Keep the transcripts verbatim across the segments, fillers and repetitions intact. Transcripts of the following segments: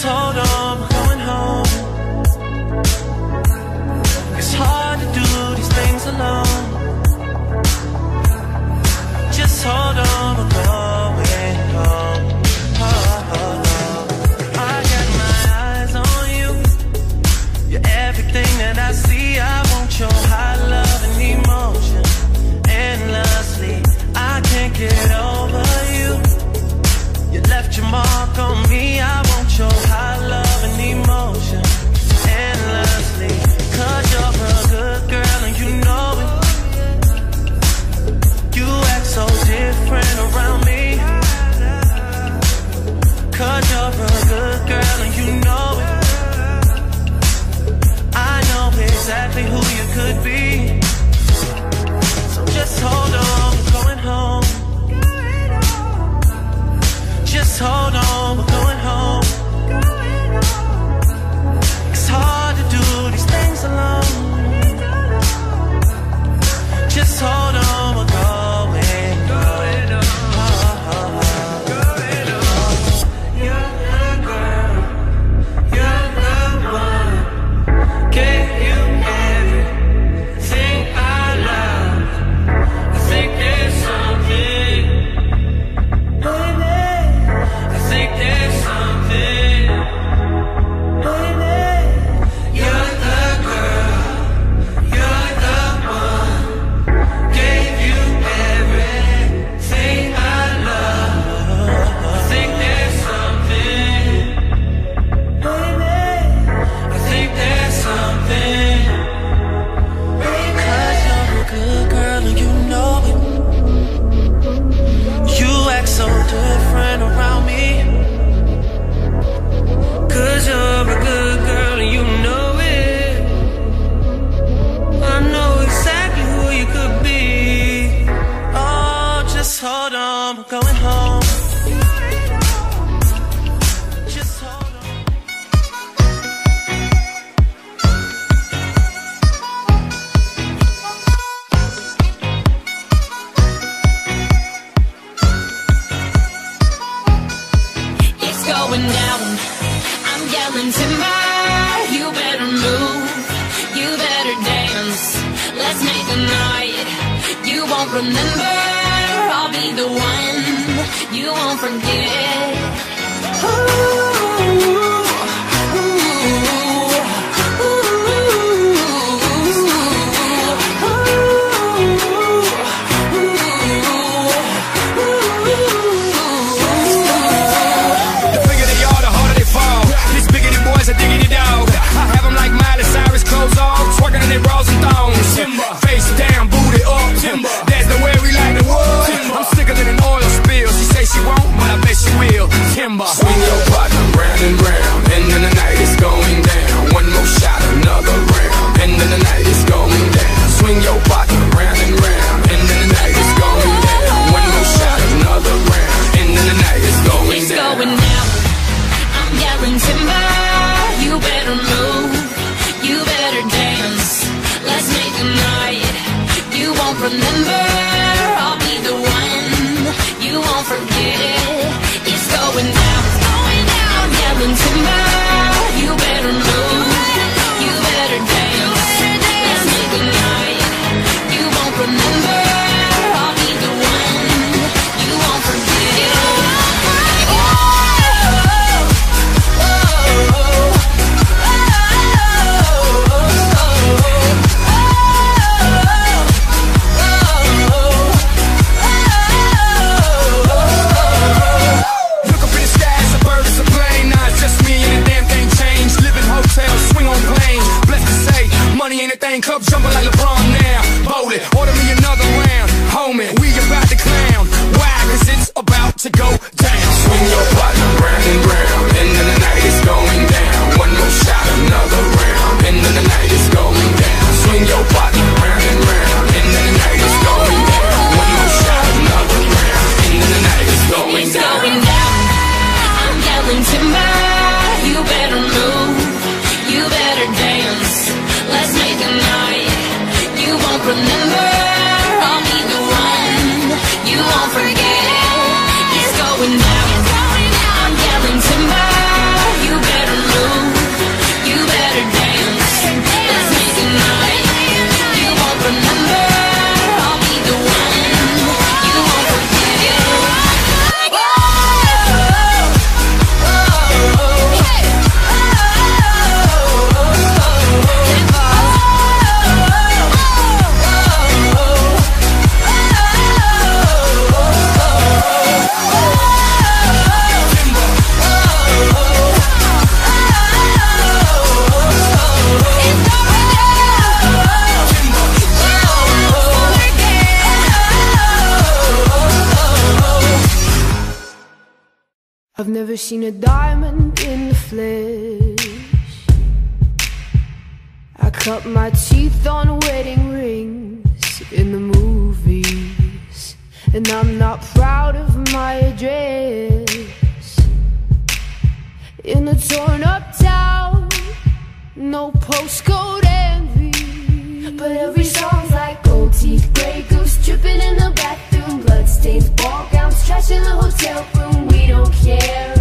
Just hold on, I'm going home. It's hard to do these things alone. Just hold on, I'm going home. Oh, oh, oh. I got my eyes on you. You're everything that I see. I want your high love and emotion endlessly. I can't get over you. You left your mark on me. I your high love and emotion endlessly. Cause you're a good girl and you know it. You act so different around me. Cause you're a good girl and you know it. I know exactly who you could be. So just hold on, we're going home. Just hold on, we're going home. It's hard to do these things alone. Just hold on, we're going, going on. Oh, oh, oh. Going on. You're the girl, you're the one. Gave you everything I love. I think there's something, baby. I think there's something. Swing your body. I've never seen a diamond in the flesh. I cut my teeth on wedding rings in the movies, and I'm not proud of my address. In a torn up town, no postcode envy, but every song's like gold teeth, grey goose dripping in the bathroom, bloodstains, ball gowns, trash in the hotel room. We don't care,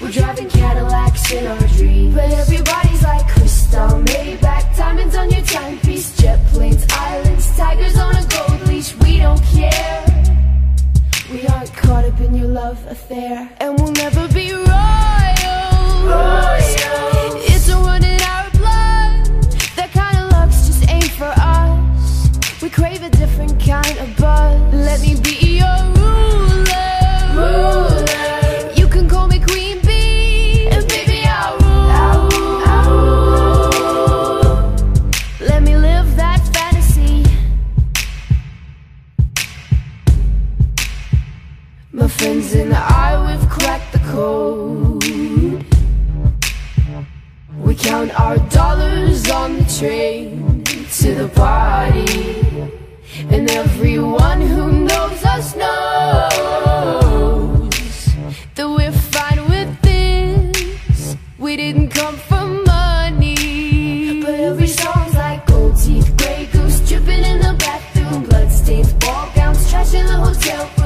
we're driving Cadillacs in our dreams. But everybody's like crystal, Maybach, diamonds on your timepiece, jet planes, islands, tigers on a gold leash. We don't care, we aren't caught up in your love affair, and we'll never be royal. Royal. It's a run in our blood, that kind of luck's just ain't for us. We crave a different kind of buzz. Let me be your ruler. Ruler. My friends and I, we've cracked the code. We count our dollars on the train to the party, and everyone who knows us knows that we're fine with this. We didn't come for money, but every song's like gold teeth, grey goose dripping in the bathroom, bloodstains, ball gowns, trash in the hotel room.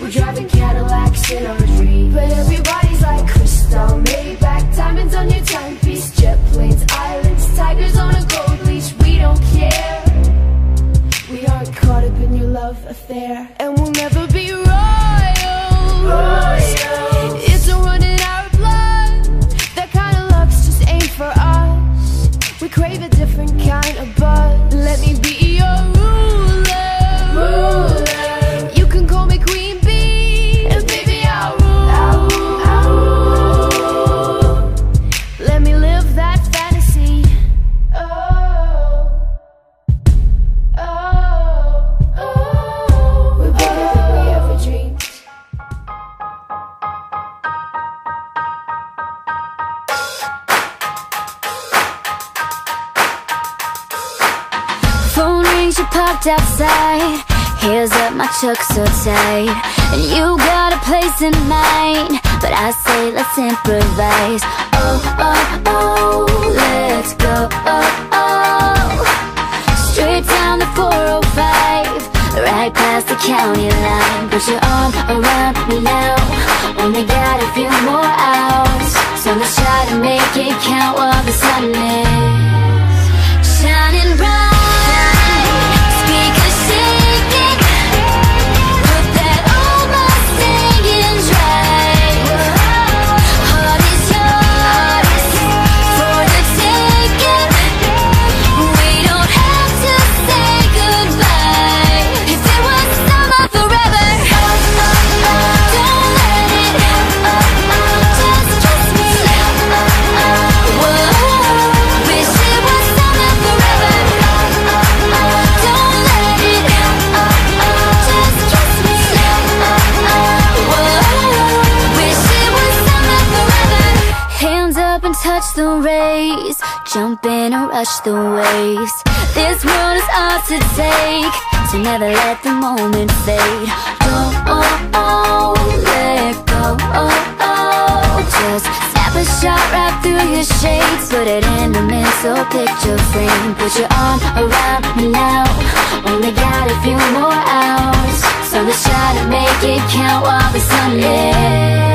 We're driving Cadillacs in our dreams, but everybody's like crystal, Maybach, diamonds on your timepiece, jet planes, islands, tigers on a gold leash. We don't care, we aren't caught up in your love affair, and we'll never be royal. Royal. It's a run in our blood, that kind of luck's just ain't for us. We crave a different kind of buzz. Let me be your ruler. Ruler. Outside, hairs up my chuck so tight, and you got a place in mind, but I say let's improvise. Oh, oh, oh, let's go, oh, oh, straight down the four oh five, right past the county line. Put your arm around me now, only got a few more hours, so let's try to make it count while the sun is shining bright. The race, jump in and rush the waves. This world is ours to take, so never let the moment fade. Oh, oh, oh, let go, oh, oh, just snap a shot right through your shades. Put it in a mental picture frame. Put your arm around me now, only got a few more hours, so let's try to make it count while the sun is.